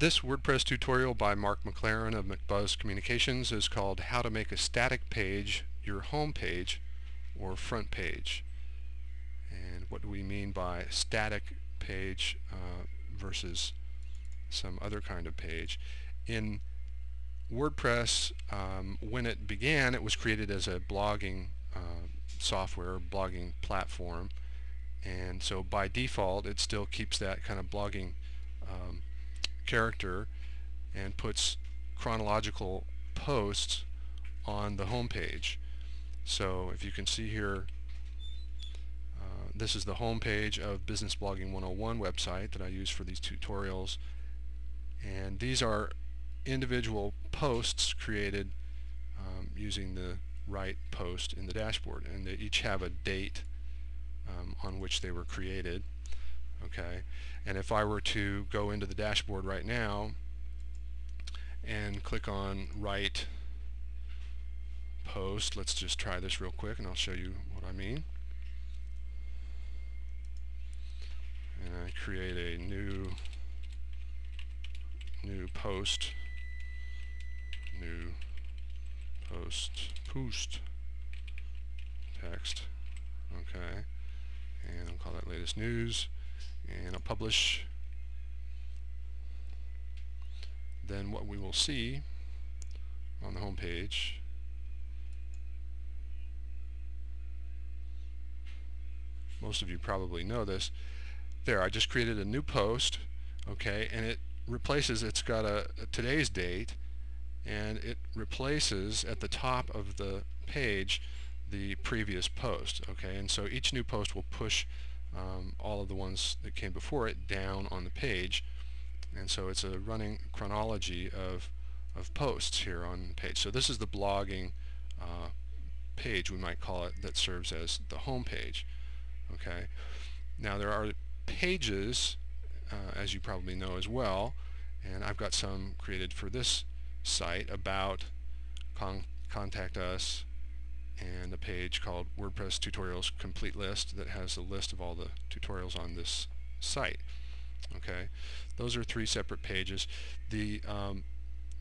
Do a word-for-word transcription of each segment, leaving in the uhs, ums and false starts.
This WordPress tutorial by Mark McLaren of McBuzz Communications is called How to Make a Static Page Your Home Page or Front Page. And what do we mean by static page uh, versus some other kind of page? In WordPress, um, when it began, it was created as a blogging uh, software, blogging platform, and so by default it still keeps that kind of blogging um, character and puts chronological posts on the home page. So if you can see here, uh, this is the home page of Business Blogging one oh one website that I use for these tutorials, and these are individual posts created um, using the right post in the dashboard, and they each have a date um, on which they were created. Okay, and if I were to go into the dashboard right now and click on Write Post, let's just try this real quick and I'll show you what I mean. And I create a new new post new post post text, okay, and I'll call that latest news, and I'll publish. Then what we will see on the home page . Most of you probably know this. There, I just created a new post, okay, and it replaces, it's got a, a today's date, and it replaces at the top of the page the previous post, okay, and so each new post will push um, all of the ones that came before it down on the page, and so it's a running chronology of of posts here on the page. So this is the blogging uh, page, we might call it, that serves as the home page. Okay, now there are pages, uh, as you probably know as well, and I've got some created for this site, about, con contact us, and a page called WordPress Tutorials Complete List that has a list of all the tutorials on this site. Okay, those are three separate pages. The um,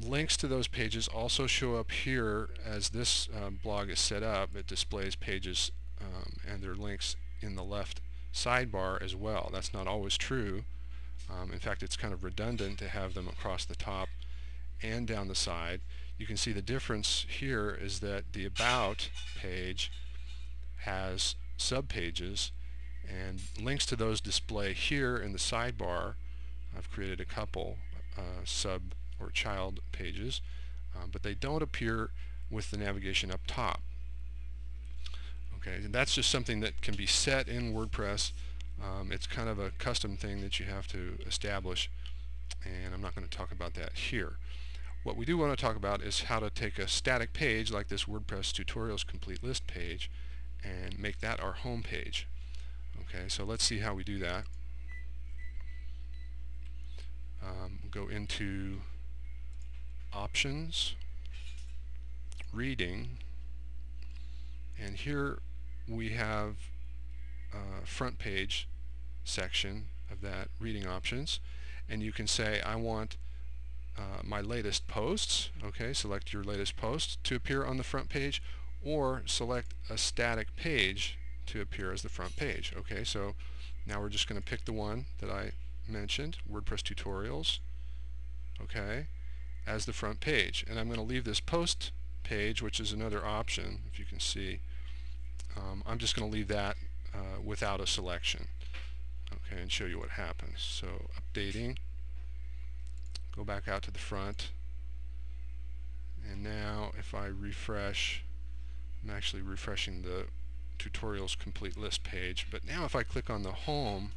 links to those pages also show up here. As this um, blog is set up, it displays pages um, and their links in the left sidebar as well. That's not always true. Um, in fact, it's kind of redundant to have them across the top and down the side. You can see the difference here is that the About page has subpages, and links to those display here in the sidebar. I've created a couple uh, sub or child pages, um, but they don't appear with the navigation up top. Okay, and that's just something that can be set in WordPress. Um, it's kind of a custom thing that you have to establish, and I'm not going to talk about that here. What we do want to talk about is how to take a static page like this WordPress Tutorials Complete List page and make that our home page. Okay, so let's see how we do that. Um, go into Options, Reading, and here we have a front page section of that reading options, and you can say I want uh, my latest posts, okay, select your latest post to appear on the front page, or select a static page to appear as the front page. Okay, so now we're just going to pick the one that I mentioned, WordPress Tutorials, okay, as the front page, and I'm going to leave this post page, which is another option, if you can see. Um, I'm just going to leave that uh, without a selection, okay, and show you what happens. So updating, go back out to the front, and now if I refresh, I'm actually refreshing the Tutorials Complete List page, but now if I click on the home,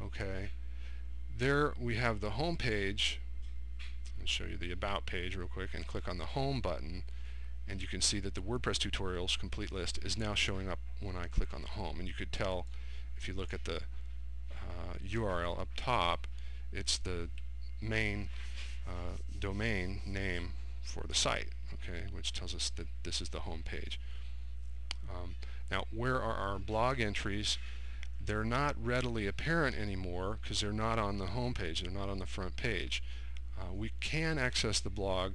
okay, there we have the home page. I'll show you the About page real quick, and click on the Home button, and you can see that the WordPress Tutorials Complete List is now showing up when I click on the home, and you could tell if you look at the uh, U R L up top, it's the main uh, domain name for the site, okay, which tells us that this is the home page. Um, now, where are our blog entries? they're not readily apparent anymore because they're not on the home page, they're not on the front page. Uh, we can access the blog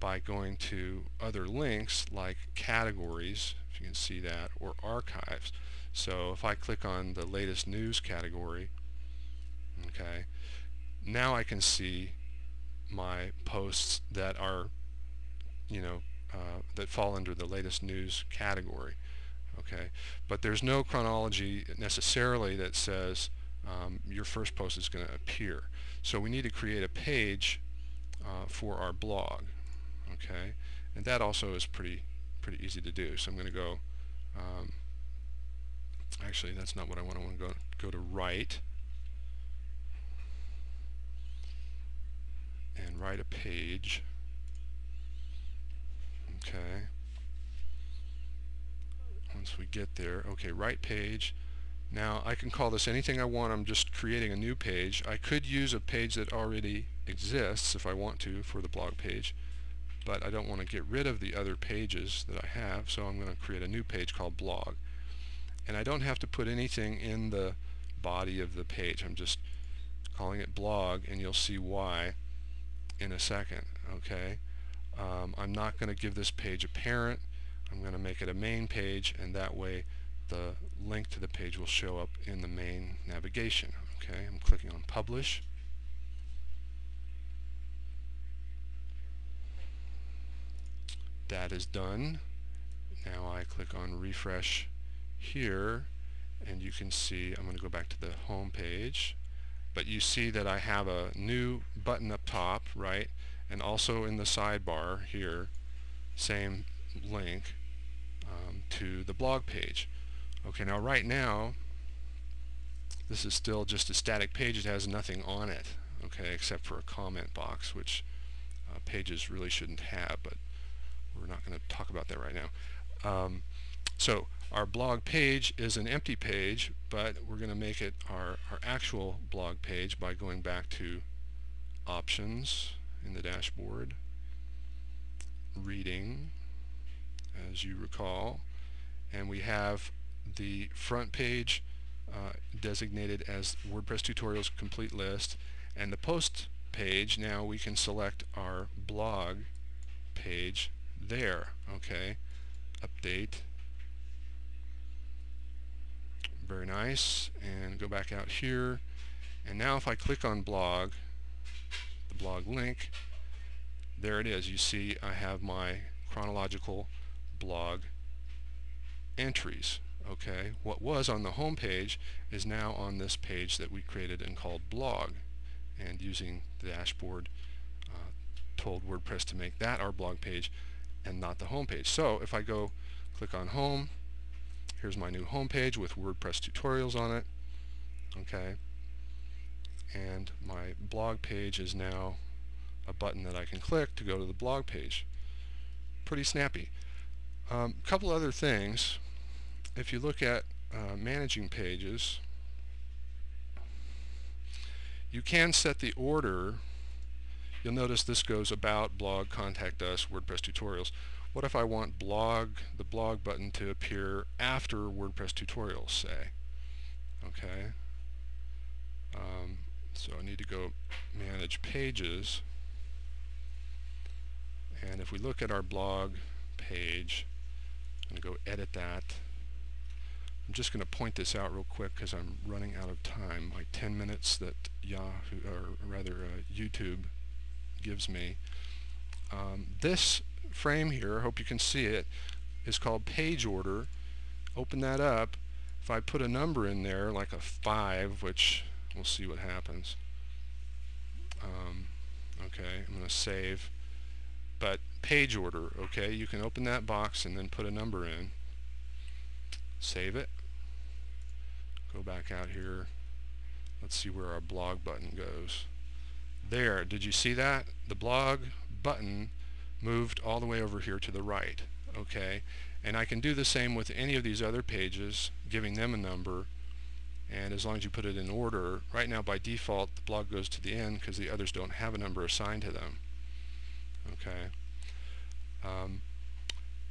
by going to other links like categories, if you can see that, or archives. So if I click on the latest news category, okay, now I can see my posts that are, you know, uh, that fall under the latest news category. Okay, but there's no chronology necessarily that says um, your first post is going to appear. So we need to create a page uh, for our blog. Okay, and that also is pretty pretty easy to do. So I'm going to go. Um, actually, that's not what I want. I want to go go to write and write a page. Okay. Once we get there, okay, right page. Now I can call this anything I want. I'm just creating a new page. I could use a page that already exists if I want to for the blog page, but I don't want to get rid of the other pages that I have, so I'm going to create a new page called blog. And I don't have to put anything in the body of the page. I'm just calling it blog, and you'll see why in a second. Okay, um, I'm not going to give this page a parent. I'm going to make it a main page, and that way the link to the page will show up in the main navigation. Okay, I'm clicking on publish. That is done. Now I click on refresh here, and you can see I'm going to go back to the home page, but you see that I have a new button up top, right, and also in the sidebar here, same link Um, to the blog page. Okay, now right now this is still just a static page. It has nothing on it, okay, except for a comment box, which uh, pages really shouldn't have, but we're not going to talk about that right now. Um, so our blog page is an empty page, but we're going to make it our, our actual blog page by going back to options in the dashboard, reading, as you recall, and we have the front page uh, designated as WordPress tutorials complete list, and the post page, now we can select our blog page there. Okay, update, very nice, and go back out here, and now if I click on blog, the blog link, there it is. You see I have my chronological blog entries. Okay, what was on the home page is now on this page that we created and called blog, and using the dashboard uh, told WordPress to make that our blog page and not the home page. So if I go click on home, here's my new home page with WordPress tutorials on it. Okay, and my blog page is now a button that I can click to go to the blog page. Pretty snappy. A um, couple other things. If you look at uh, managing pages, you can set the order. You'll notice this goes about, blog, contact us, WordPress tutorials. What if I want blog, the blog button to appear after WordPress tutorials, say? Okay. Um, so I need to go manage pages, and if we look at our blog page, I'm going to go edit that. I'm just going to point this out real quick because I'm running out of time. My ten minutes that Yahoo, or rather uh, YouTube gives me. Um, this frame here, I hope you can see it, is called page order. Open that up. If I put a number in there, like a five, which we'll see what happens. Um, okay, I'm going to save. But page order, okay, you can open that box and then put a number in, save it, go back out here, let's see where our blog button goes. There, did you see that? The blog button moved all the way over here to the right, okay, and I can do the same with any of these other pages, giving them a number, and as long as you put it in order. Right now by default the blog goes to the end because the others don't have a number assigned to them. Okay, um,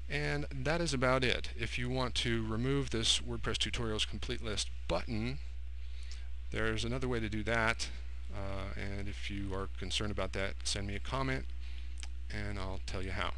And that is about it. If you want to remove this WordPress tutorials complete list button, there's another way to do that, uh, and if you are concerned about that, send me a comment and I'll tell you how.